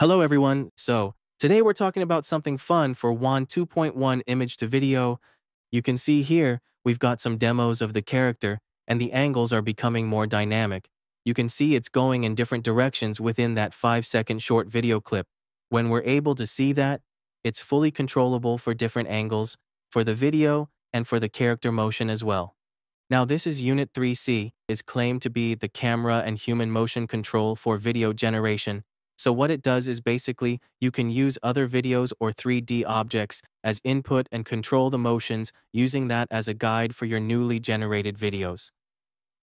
Hello everyone, so today we're talking about something fun for WAN 2.1 image to video. You can see here, we've got some demos of the character, and the angles are becoming more dynamic. You can see it's going in different directions within that 5-second short video clip. When we're able to see that, it's fully controllable for different angles, for the video, and for the character motion as well. Now this is Uni3C, is claimed to be the camera and human motion control for video generation. So what it does is basically, you can use other videos or 3D objects as input and control the motions using that as a guide for your newly generated videos.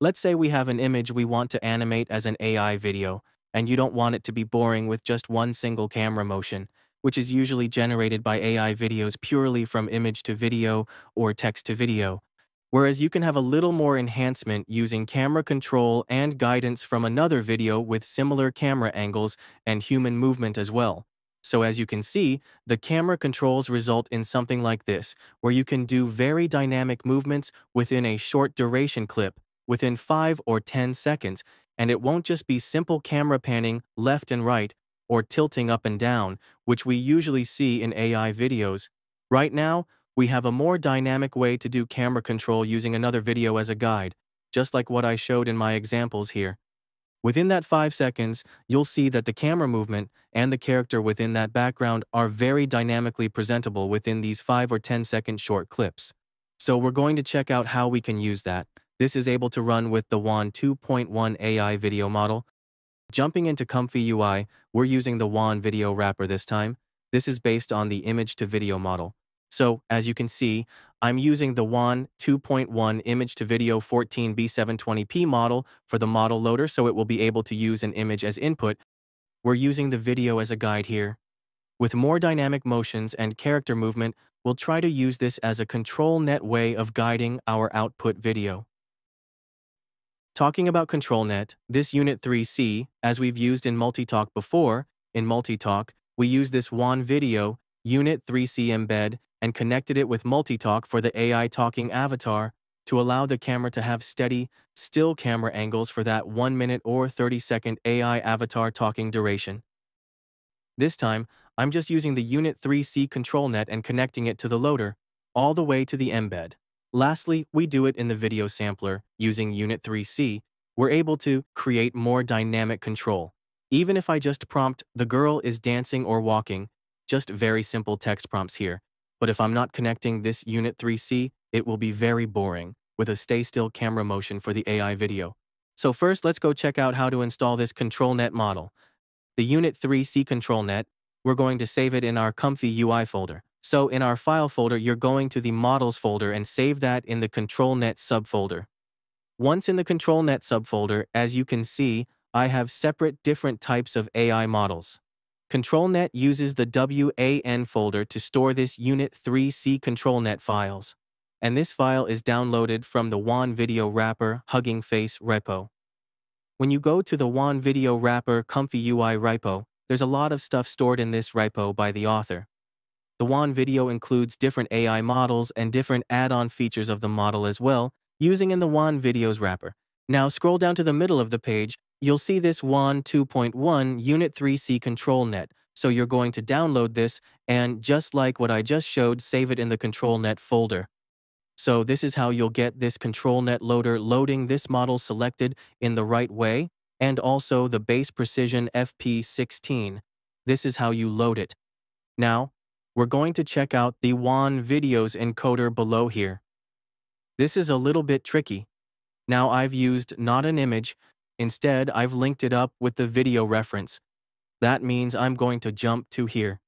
Let's say we have an image we want to animate as an AI video, and you don't want it to be boring with just one single camera motion, which is usually generated by AI videos purely from image to video or text to video. Whereas you can have a little more enhancement using camera control and guidance from another video with similar camera angles and human movement as well. So as you can see, the camera controls result in something like this, where you can do very dynamic movements within a short duration clip, within 5 or 10 seconds, and it won't just be simple camera panning left and right or tilting up and down, which we usually see in AI videos. Right now, we have a more dynamic way to do camera control using another video as a guide, just like what I showed in my examples here. Within that 5 seconds, you'll see that the camera movement and the character within that background are very dynamically presentable within these 5 or 10 second short clips. So we're going to check out how we can use that. This is able to run with the WAN 2.1 AI video model. Jumping into ComfyUI, we're using the WAN video wrapper this time. This is based on the image to video model. So, as you can see, I'm using the WAN 2.1 image-to-video 14B720p model for the model loader, so it will be able to use an image as input. We're using the video as a guide here. With more dynamic motions and character movement, we'll try to use this as a ControlNet way of guiding our output video. Talking about ControlNet, this Uni3C, as we've used in MultiTalk before, in MultiTalk, we use this WAN video, Uni3C embed, and connected it with MultiTalk for the AI talking avatar to allow the camera to have steady, still camera angles for that 1 minute or 30-second AI avatar talking duration. This time, I'm just using the Uni3C ControlNet and connecting it to the loader, all the way to the embed. Lastly, we do it in the video sampler using Uni3C. We're able to create more dynamic control. Even if I just prompt, the girl is dancing or walking, just very simple text prompts here. But if I'm not connecting this Uni3C, it will be very boring, with a stay-still camera motion for the AI video. So first, let's go check out how to install this ControlNet model. The Uni3C ControlNet, we're going to save it in our ComfyUI folder. So in our file folder, you're going to the models folder and save that in the ControlNet subfolder. Once in the ControlNet subfolder, as you can see, I have separate different types of AI models. ControlNet uses the WAN folder to store this Uni3C ControlNet files, and this file is downloaded from the WAN video wrapper Hugging Face repo. When you go to the WAN video wrapper ComfyUI repo, there's a lot of stuff stored in this repo by the author. The WAN video includes different AI models and different add-on features of the model as well, using in the WAN videos wrapper. Now scroll down to the middle of the page, you'll see this WAN 2.1 Uni3C ControlNet, so you're going to download this and, just like what I just showed, save it in the ControlNet folder. So this is how you'll get this ControlNet loader loading this model selected in the right way, and also the base precision FP16. This is how you load it. Now, we're going to check out the WAN videos encoder below here. This is a little bit tricky. Now I've used not an image, instead, I've linked it up with the video reference. That means I'm going to jump to here.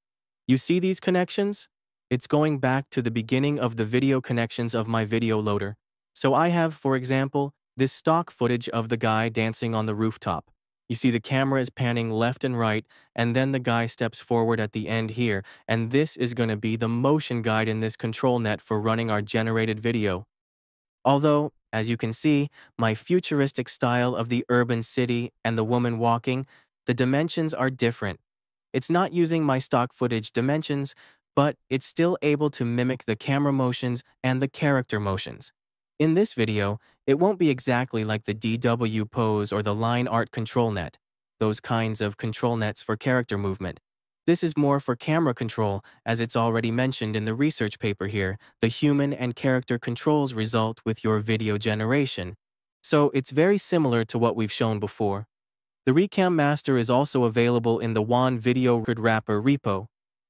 You see these connections? It's going back to the beginning of the video connections of my video loader. So I have, for example, this stock footage of the guy dancing on the rooftop. You see the camera is panning left and right, and then the guy steps forward at the end here, and this is going to be the motion guide in this ControlNet for running our generated video. Although, as you can see, my futuristic style of the urban city and the woman walking, the dimensions are different. It's not using my stock footage dimensions, but it's still able to mimic the camera motions and the character motions. In this video, it won't be exactly like the DW pose or the line art ControlNet. those kinds of control nets for character movement. This is more for camera control, as it's already mentioned in the research paper here. The human and character controls result with your video generation. So it's very similar to what we've shown before. The ReCam Master is also available in the WAN Video Record Wrapper repo.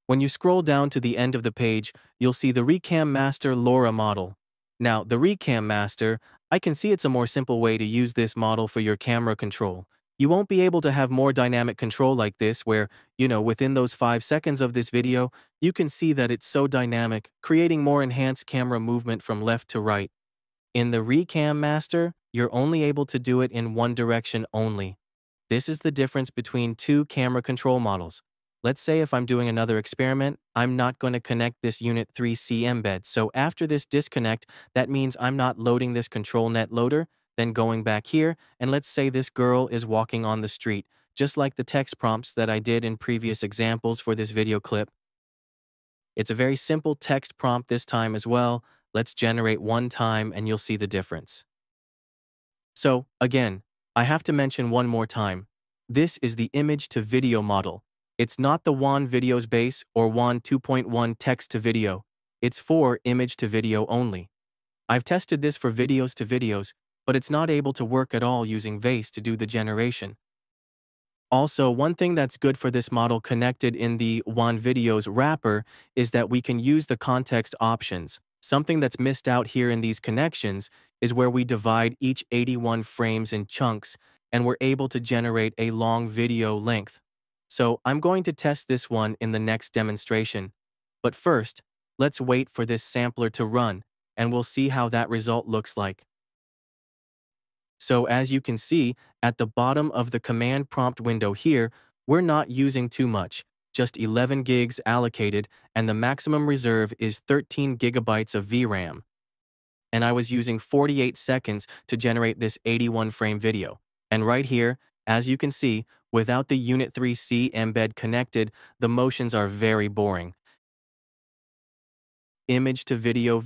When you scroll down to the end of the page, you'll see the ReCam Master LoRa model. Now, the ReCam Master, I can see it's a more simple way to use this model for your camera control. You won't be able to have more dynamic control like this where, within those 5 seconds of this video, you can see that it's so dynamic, creating more enhanced camera movement from left to right. In the ReCam Master, you're only able to do it in one direction only. This is the difference between two camera control models. Let's say if I'm doing another experiment, I'm not going to connect this Uni3C embed. So after this disconnect, that means I'm not loading this ControlNet loader. Then going back here, and let's say this girl is walking on the street, just like the text prompts that I did in previous examples for this video clip. It's a very simple text prompt this time as well. Let's generate one time and you'll see the difference. So, again, I have to mention one more time. This is the image to video model. It's not the WAN Video's base or WAN 2.1 text to video. It's for image to video only. I've tested this for videos to videos, but it's not able to work at all using VACE to do the generation. Also, one thing that's good for this model connected in the WAN Video's wrapper is that we can use the context options. Something that's missed out here in these connections is where we divide each 81 frames in chunks, and we're able to generate a long video length. So I'm going to test this one in the next demonstration. But first, let's wait for this sampler to run, and we'll see how that result looks like. So as you can see, at the bottom of the command prompt window here, we're not using too much, just 11 gigs allocated, and the maximum reserve is 13 gigabytes of VRAM. And I was using 48 seconds to generate this 81-frame video. And right here, as you can see, without the Uni3C embed connected, the motions are very boring. Image to video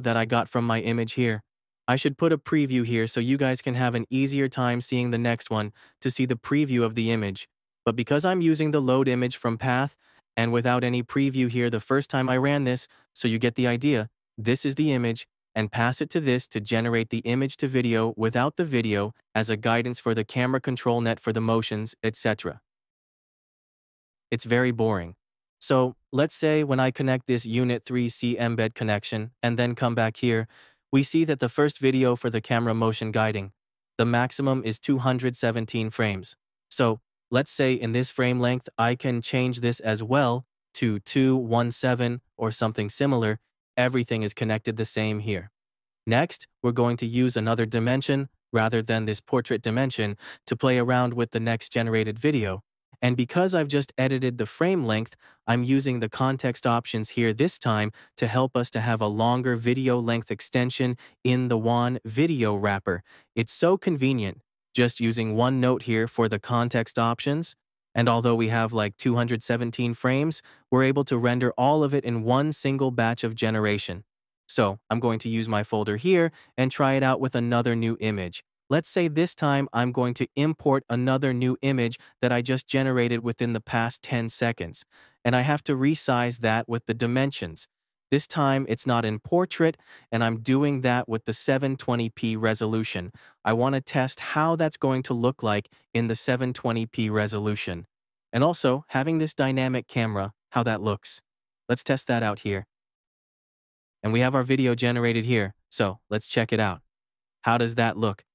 that I got from my image here. I should put a preview here so you guys can have an easier time seeing the next one to see the preview of the image. But because I'm using the load image from path and without any preview here the first time I ran this, so you get the idea, this is the image, and pass it to this to generate the image to video without the video as a guidance for the camera control net for the motions, etc. It's very boring. So let's say when I connect this Uni3C embed connection and then come back here, we see that the first video for the camera motion guiding, the maximum is 217 frames. So, let's say in this frame length, I can change this as well to 217 or something similar. Everything is connected the same here. Next, we're going to use another dimension rather than this portrait dimension to play around with the next generated video. And because I've just edited the frame length, I'm using the context options here this time to help us to have a longer video length extension in the WAN Video wrapper. It's so convenient, just using one note here for the context options. And although we have like 217 frames, we're able to render all of it in one single batch of generation. So I'm going to use my folder here and try it out with another new image. Let's say this time I'm going to import another new image that I just generated within the past 10 seconds, and I have to resize that with the dimensions. This time it's not in portrait, and I'm doing that with the 720p resolution. I want to test how that's going to look like in the 720p resolution. And also, having this dynamic camera, how that looks. Let's test that out here. And we have our video generated here, so let's check it out. How does that look?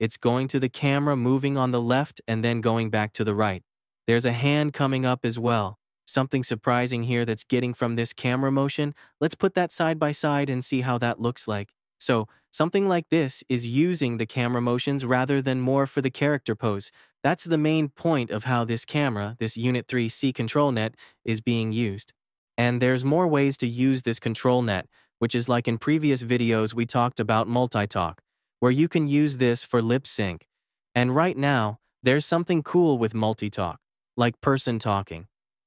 It's going to the camera moving on the left and then going back to the right. There's a hand coming up as well. Something surprising here that's getting from this camera motion. Let's put that side by side and see how that looks like. So, something like this is using the camera motions rather than more for the character pose. That's the main point of how this camera, this Uni3C control net, is being used. And there's more ways to use this control net, which is like in previous videos we talked about MultiTalk, where you can use this for lip sync. And right now, there's something cool with multi-talk, like person talking.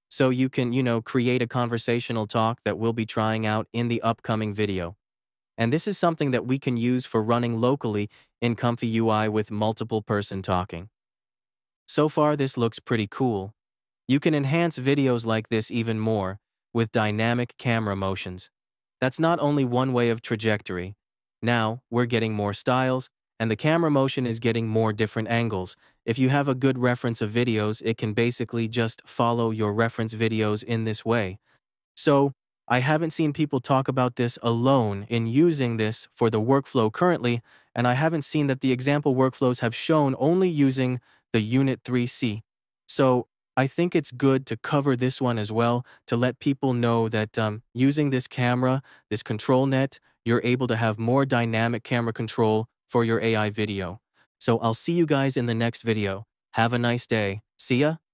So you can, create a conversational talk that we'll be trying out in the upcoming video. And this is something that we can use for running locally in ComfyUI with multiple person talking. So far this looks pretty cool. You can enhance videos like this even more, with dynamic camera motions. That's not only one way of trajectory. Now, we're getting more styles, and the camera motion is getting more different angles. If you have a good reference of videos, it can basically just follow your reference videos in this way. So, I haven't seen people talk about this alone in using this for the workflow currently, and I haven't seen that the example workflows have shown only using the Uni3C. So, I think it's good to cover this one as well, to let people know that using this camera, this ControlNet, you're able to have more dynamic camera control for your AI video. So I'll see you guys in the next video. Have a nice day. See ya.